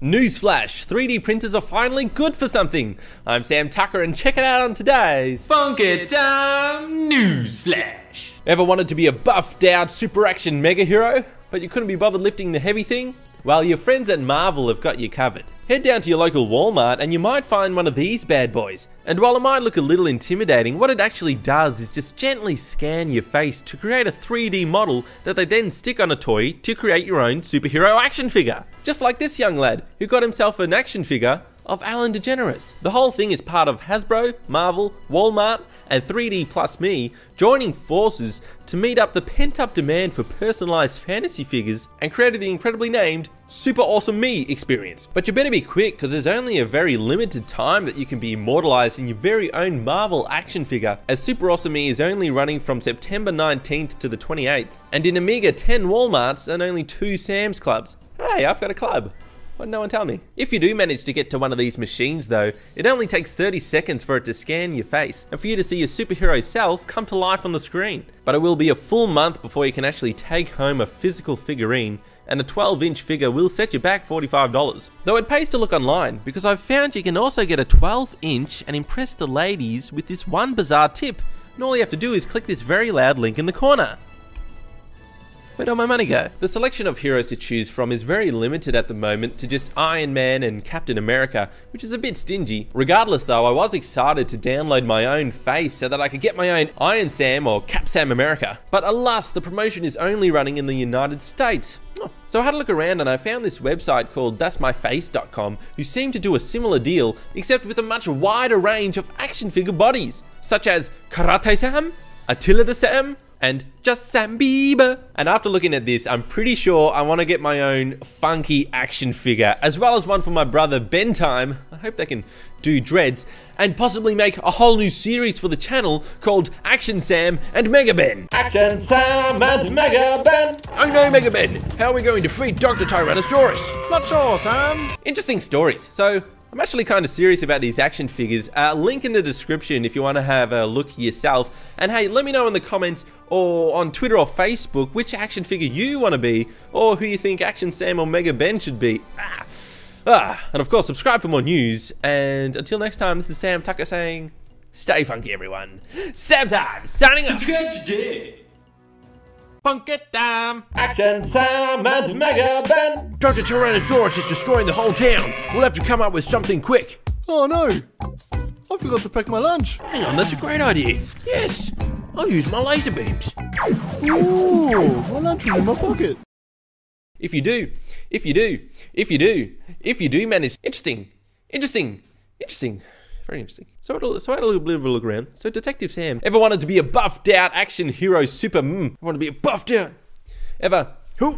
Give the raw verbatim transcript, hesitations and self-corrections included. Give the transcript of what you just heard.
Newsflash, three D printers are finally good for something. I'm Sam Tucker and check it out on today's Funky Time Newsflash. Ever wanted to be a buffed out super action mega hero, but you couldn't be bothered lifting the heavy thing? Well, your friends at Marvel have got you covered. Head down to your local Walmart and you might find one of these bad boys. And while it might look a little intimidating, what it actually does is just gently scan your face to create a three D model that they then stick on a toy to create your own superhero action figure. Just like this young lad who got himself an action figure of Alan DeGeneres. The whole thing is part of Hasbro, Marvel, Walmart, and three D plus me joining forces to meet up the pent-up demand for personalized fantasy figures and created the incredibly named Super Awesome Me experience. But you better be quick, because there's only a very limited time that you can be immortalized in your very own Marvel action figure, as Super Awesome Me is only running from September nineteenth to the twenty-eighth, and in a meager ten Walmarts and only two Sam's clubs. Hey, I've got a club. Why'd no one tell me? If you do manage to get to one of these machines though, it only takes thirty seconds for it to scan your face and for you to see your superhero self come to life on the screen. But it will be a full month before you can actually take home a physical figurine, and a twelve inch figure will set you back forty-five dollars. Though it pays to look online, because I've found you can also get a twelve inch and impress the ladies with this one bizarre tip, and all you have to do is click this very loud link in the corner. Where'd all my money go? The selection of heroes to choose from is very limited at the moment to just Iron Man and Captain America, which is a bit stingy. Regardless though, I was excited to download my own face so that I could get my own Iron Sam or Cap Sam America. But alas, the promotion is only running in the United States. So I had a look around and I found this website called That's My Face dot com who seemed to do a similar deal, except with a much wider range of action figure bodies, such as Karate Sam, Attila the Sam, and just Sam Bieber. And after looking at this, I'm pretty sure I want to get my own funky action figure, as well as one for my brother Ben Time. I hope they can do dreads, and possibly make a whole new series for the channel called Action Sam and Mega Ben. Action Sam and Mega Ben. Oh no, Mega Ben, how are we going to free Doctor Tyrannosaurus? Not sure, Sam. Interesting stories. So I'm actually kind of serious about these action figures. Uh, link in the description if you want to have a look yourself. And hey, let me know in the comments or on Twitter or Facebook which action figure you want to be, or who you think Action Sam or Mega Ben should be. Ah. Ah. And of course, subscribe for more news. And until next time, this is Sam Tucker saying, stay funky, everyone. Sam Time, signing off. Subscribe today. Funky Time. Action Sam and Mega Ben. Doctor Tyrannosaurus is destroying the whole town. We'll have to come up with something quick. Oh no, I forgot to pack my lunch. Hang on, that's a great idea. Yes, I'll use my laser beams. Ooh, my lunch was in my pocket. If you do, if you do, if you do, if you do manage. Interesting, interesting, interesting. Very interesting. So, it'll, so I had a little bit of a look around. So Detective Sam. Ever wanted to be a buffed out action hero super? Mm. Want to be a buffed out? Ever? Who?